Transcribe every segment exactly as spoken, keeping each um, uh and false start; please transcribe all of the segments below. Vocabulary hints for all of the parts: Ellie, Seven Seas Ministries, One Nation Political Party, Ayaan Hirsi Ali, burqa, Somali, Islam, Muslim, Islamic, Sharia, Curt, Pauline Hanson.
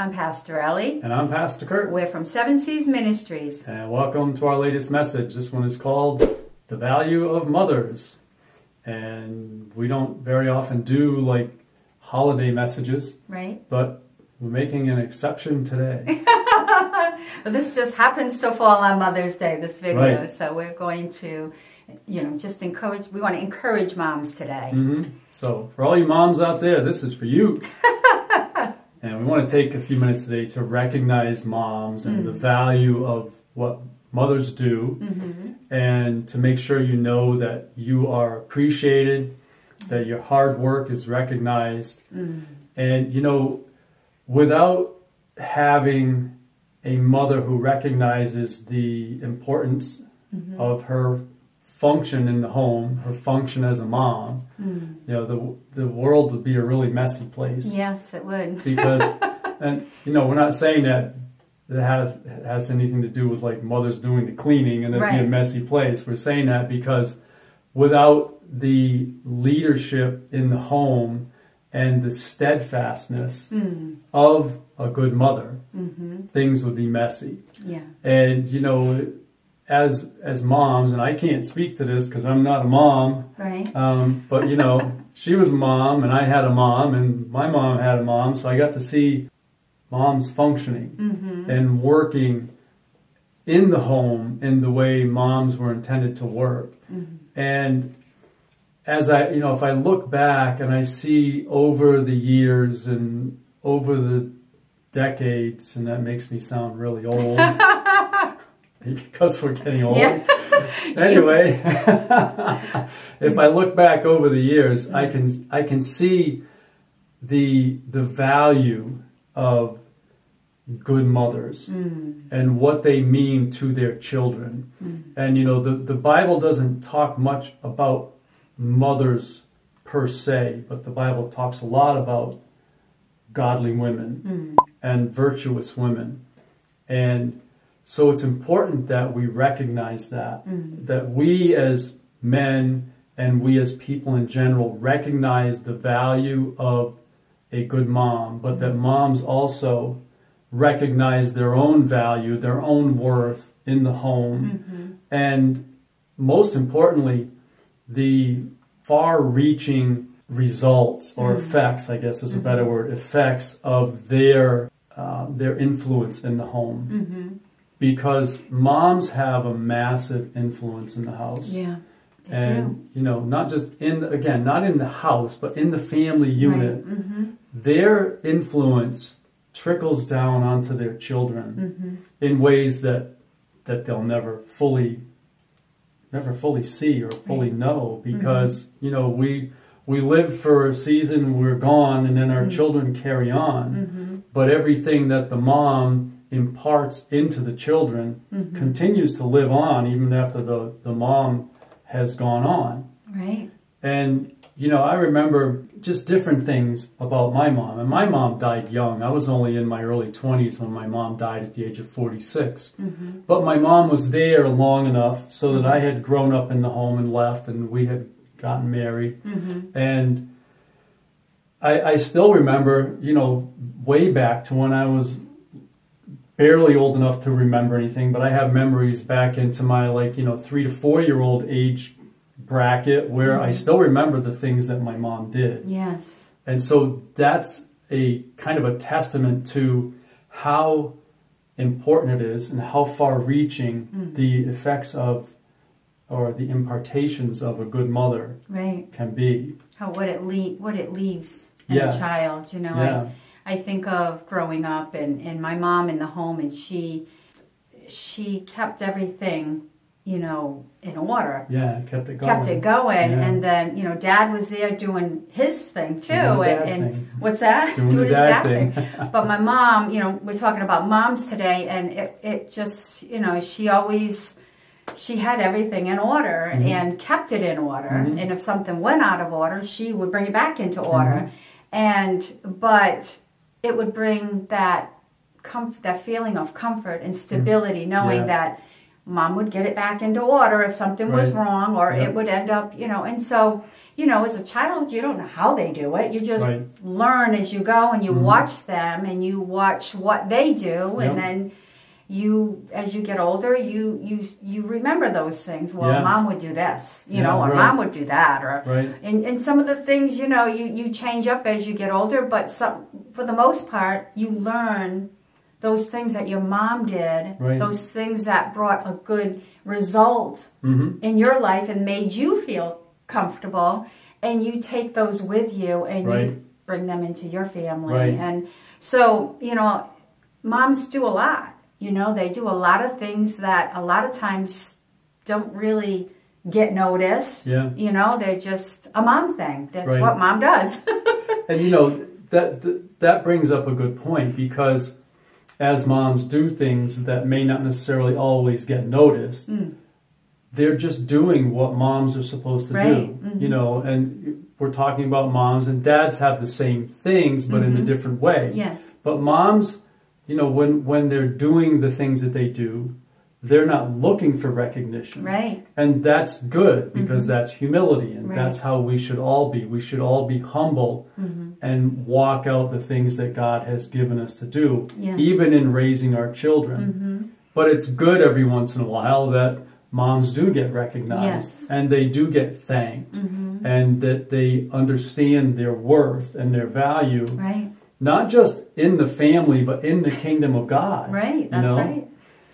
I'm Pastor Ellie. And I'm Pastor Kurt. We're from Seven Seas Ministries. And welcome to our latest message. This one is called The Value of Mothers. And we don't very often do like holiday messages. Right. But we're making an exception today. Well, this just happens to fall on Mother's Day, this video. Right. So we're going to, you know, just encourage, we want to encourage moms today. Mm-hmm. So for all you moms out there, this is for you. And we want to take a few minutes today to recognize moms and mm-hmm. the value of what mothers do, mm-hmm. and to make sure you know that you are appreciated, that your hard work is recognized. Mm-hmm. And, you know, without having a mother who recognizes the importance mm-hmm. of her function in the home, her function as a mom, mm. you know, the the world would be a really messy place. Yes, it would. Because, and you know, we're not saying that it has, has anything to do with like mothers doing the cleaning and it'd right. be a messy place. We're saying that because without the leadership in the home and the steadfastness mm. of a good mother, mm-hmm. things would be messy. Yeah. And, you know, it, As as moms, and I can't speak to this because I'm not a mom, right? Um, but you know, she was a mom, and I had a mom, and my mom had a mom, so I got to see moms functioning mm-hmm. and working in the home in the way moms were intended to work. Mm-hmm. And as I, you know, if I look back and I see over the years and over the decades, and that makes me sound really old. Because we're getting old. Yeah. Anyway, if I look back over the years, I can I can see the the value of good mothers mm. and what they mean to their children. Mm. And you know, the the Bible doesn't talk much about mothers per se, but the Bible talks a lot about godly women mm. and virtuous women. And so it's important that we recognize that, mm-hmm. that we as men and we as people in general recognize the value of a good mom, but mm-hmm. that moms also recognize their own value, their own worth in the home. Mm-hmm. And most importantly, the far-reaching results or mm-hmm. effects, I guess is a better word, effects of their, uh, their influence in the home. Mm-hmm. Because moms have a massive influence in the house. Yeah, they and, do. You know, not just in, the, again, not in the house, but in the family unit. Right. Mm-hmm. Their influence trickles down onto their children mm-hmm. in ways that, that they'll never fully, never fully see or fully right. know. Because, mm-hmm. you know, we, we live for a season, we're gone, and then our mm-hmm. children carry on. Mm-hmm. But everything that the mom imparts into the children mm-hmm. continues to live on even after the, the mom has gone on. Right. And, you know, I remember just different things about my mom. And my mom died young. I was only in my early twenties when my mom died at the age of forty-six. Mm-hmm. But my mom was there long enough so that I had grown up in the home and left and we had gotten married. Mm-hmm. And I, I still remember, you know, way back to when I was barely old enough to remember anything, but I have memories back into my, like, you know, three to four year old age bracket where mm-hmm. I still remember the things that my mom did. Yes. And so that's a kind of a testament to how important it is and how far reaching mm-hmm. the effects of or the impartations of a good mother right. can be. How what it le what it leaves in yes. a child, you know. Yeah. I, I think of growing up and, and my mom in the home, and she she kept everything, you know, in order. Yeah, kept it going. Kept it going, yeah. And then, you know, Dad was there doing his thing, too. Doing the dad and, and thing. What's that? Doing, doing his dad, dad thing. thing. But my mom, you know, we're talking about moms today, and it, it just, you know, she always, she had everything in order mm-hmm. and kept it in order. Mm-hmm. And if something went out of order, she would bring it back into order. Mm-hmm. And, but it would bring that comfort, that feeling of comfort and stability, knowing yeah. that Mom would get it back into order if something right. was wrong, or yep. it would end up, you know. And so, you know, as a child, you don't know how they do it. You just right. learn as you go, and you mm-hmm. watch them, and you watch what they do, yep. and then you, as you get older, you you you remember those things. Well, yeah. Mom would do this, you yeah, know, or right. Mom would do that, or right. and and some of the things, you know, you you change up as you get older, but some, for the most part, you learn those things that your mom did, right. those things that brought a good result mm-hmm. in your life and made you feel comfortable, and you take those with you and right. you bring them into your family. Right. And so, you know, moms do a lot. You know, they do a lot of things that a lot of times don't really get noticed. Yeah. You know, they're just a mom thing. That's right. what mom does. And, you know, that that brings up a good point, because as moms do things that may not necessarily always get noticed, mm. they're just doing what moms are supposed to right. do. Mm-hmm. You know, and we're talking about moms, and dads have the same things, but mm-hmm. in a different way. Yes. But moms... You know, when, when they're doing the things that they do, they're not looking for recognition. Right. And that's good, because mm-hmm. that's humility, and right. that's how we should all be. We should all be humble mm-hmm. and walk out the things that God has given us to do, yes. even in raising our children. Mm-hmm. But it's good every once in a while that moms do get recognized yes. and they do get thanked mm-hmm. and that they understand their worth and their value. Right. Not just in the family, but in the kingdom of God. Right, that's you know? right.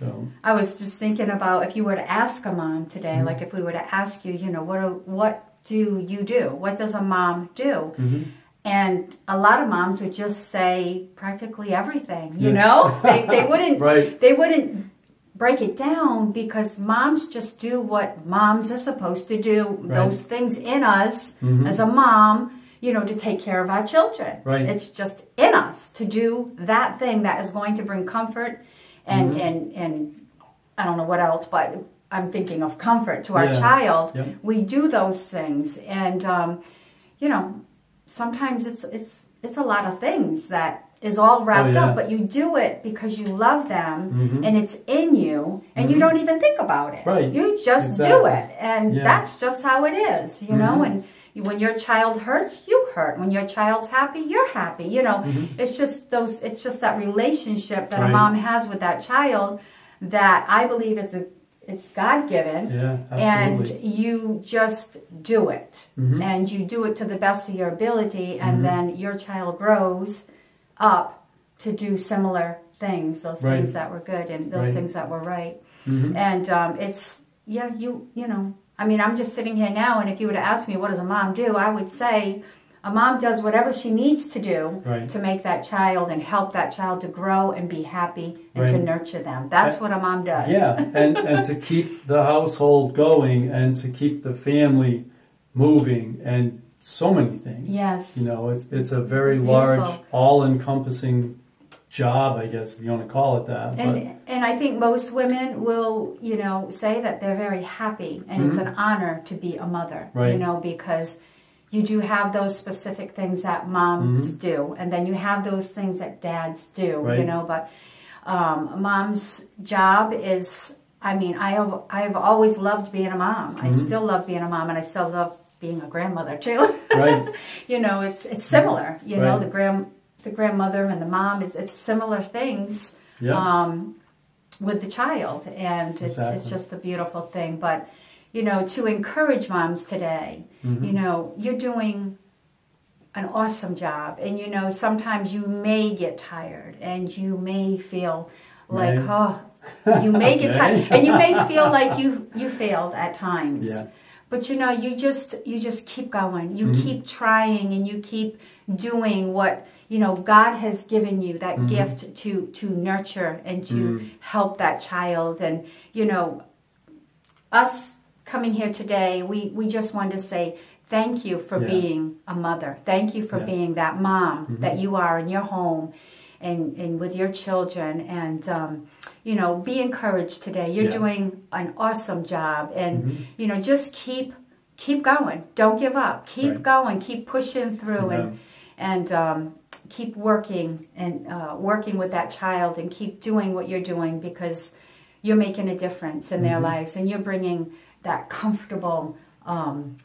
So. I was just thinking about if you were to ask a mom today, mm-hmm. like if we were to ask you, you know, what do, what do you do? What does a mom do? Mm-hmm. And a lot of moms would just say practically everything, you yeah. know? They, they wouldn't right. they wouldn't break it down, because moms just do what moms are supposed to do, right. those things in us mm-hmm. as a mom, you know, to take care of our children. Right. It's just in us to do that thing that is going to bring comfort and, mm-hmm. and, and I don't know what else, but I'm thinking of comfort to our yeah. child. Yep. We do those things. And, um, you know, sometimes it's, it's, it's a lot of things that is all wrapped oh, yeah. up, but you do it because you love them mm-hmm. and it's in you, and mm-hmm. you don't even think about it. Right. You just exactly. do it. And yeah. that's just how it is, you mm-hmm. know, and when your child hurts, you hurt. When your child's happy, you're happy. You know, mm-hmm. it's just those. It's just that relationship that right. a mom has with that child that I believe it's a, it's God given. Yeah, absolutely. And you just do it, mm-hmm. and you do it to the best of your ability, and mm-hmm. then your child grows up to do similar things. Those right. things that were good, and those right. things that were right. Mm-hmm. And um, it's yeah, you you know. I mean, I'm just sitting here now, and if you were to ask me, what does a mom do? I would say a mom does whatever she needs to do right. to make that child and help that child to grow and be happy and right. to nurture them. That's and, what a mom does. Yeah, and, and to keep the household going and to keep the family moving and so many things. Yes. You know, it's, it's a very it's large, all-encompassing job, I guess, if you want to call it that. And, and I think most women will, you know, say that they're very happy, and mm-hmm. it's an honor to be a mother, right. you know, because you do have those specific things that moms mm-hmm. do, and then you have those things that dads do, right. you know, but um, mom's job is, I mean, I have, I have always loved being a mom. Mm-hmm. I still love being a mom, and I still love being a grandmother, too. Right. You know, it's, it's similar, you right. know, the grand... the grandmother and the mom, it's, it's similar things yeah. um, with the child. And it's, exactly. it's just a beautiful thing. But, you know, to encourage moms today, mm-hmm. you know, you're doing an awesome job. And, you know, sometimes you may get tired and you may feel like, may. oh, you may get tired. And you may feel like you, you failed at times. Yeah. But, you know, you just, you just keep going. You mm-hmm. keep trying, and you keep doing what... You know, God has given you that mm-hmm. gift to, to nurture and to mm. help that child. And, you know, us coming here today, we, we just wanted to say thank you for yeah. being a mother. Thank you for yes. being that mom mm-hmm. that you are in your home and, and with your children. And, um, you know, be encouraged today. You're yeah. doing an awesome job. And, mm-hmm. you know, just keep, keep going. Don't give up. Keep right. going. Keep pushing through. Yeah. And, and um, keep working and uh, working with that child, and keep doing what you're doing, because you're making a difference in mm-hmm. their lives, and you're bringing that comfortable um,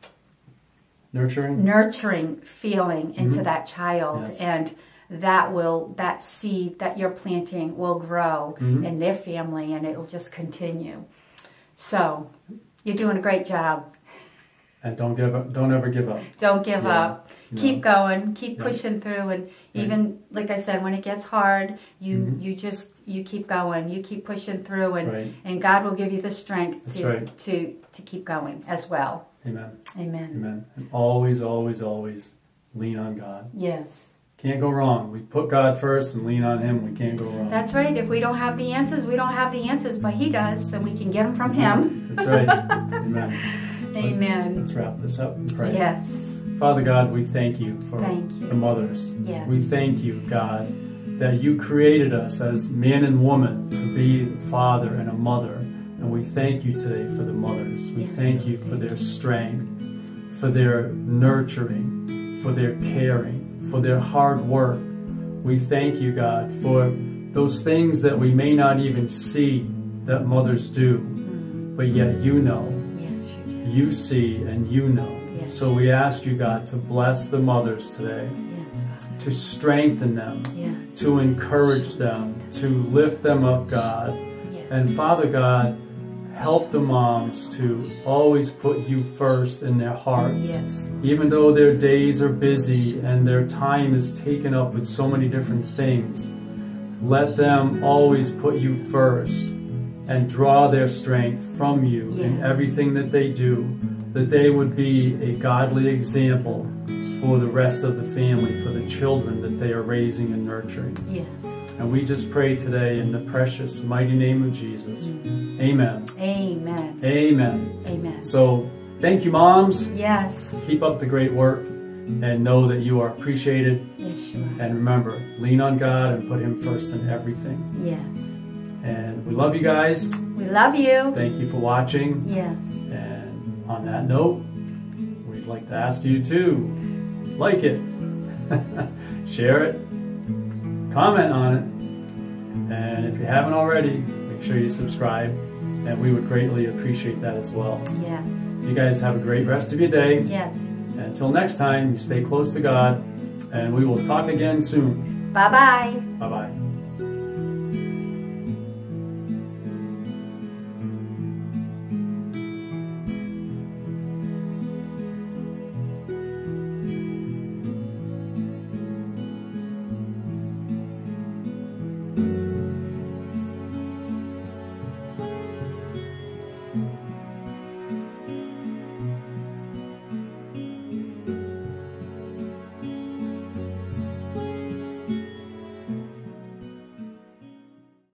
Nurturing? Nurturing feeling into mm-hmm. that child. Yes. And that will, that seed that you're planting will grow mm-hmm. in their family, and it will just continue. So you're doing a great job. And don't give up. Don't ever give up. Don't give yeah. up. You keep know. going. Keep yeah. pushing through. And even, right. like I said, when it gets hard, you mm-hmm. you just you keep going. You keep pushing through, and right. and God will give you the strength That's to right. to to keep going as well. Amen. Amen. Amen. And always, always, always lean on God. Yes. Can't go wrong. We put God first and lean on Him. We can't go wrong. That's right. If we don't have the answers, we don't have the answers, but He does, and we can get them from Him. That's right. Amen. Amen. Let's wrap this up and pray. Yes. Father God, we thank you for thank you. the mothers. Yes. We thank you, God, that you created us as man and woman to be a father and a mother. And we thank you today for the mothers. We yes. thank you for their strength, for their nurturing, for their caring, for their hard work. We thank you, God, for those things that we may not even see that mothers do, but yet you know. You see and you know. Yes. So we ask you, God, to bless the mothers today, yes, to strengthen them, yes, to encourage them, to lift them up, God. Yes. And Father God, help the moms to always put you first in their hearts. Yes. Even though their days are busy and their time is taken up with so many different things, let them always put you first, and draw their strength from you yes. in everything that they do, that they would be a godly example for the rest of the family, for the children that they are raising and nurturing. Yes. And we just pray today in the precious, mighty name of Jesus. Mm-hmm. Amen. Amen. Amen. Amen. So thank you, moms. Yes. Keep up the great work, and know that you are appreciated. Yes, you are. And remember, lean on God and put Him first in everything. Yes. And we love you guys. We love you. Thank you for watching. Yes. And on that note, we'd like to ask you to like it, share it, comment on it, and if you haven't already, make sure you subscribe, and we would greatly appreciate that as well. Yes. You guys have a great rest of your day. Yes. Until next time, you stay close to God, and we will talk again soon. Bye-bye. Bye-bye.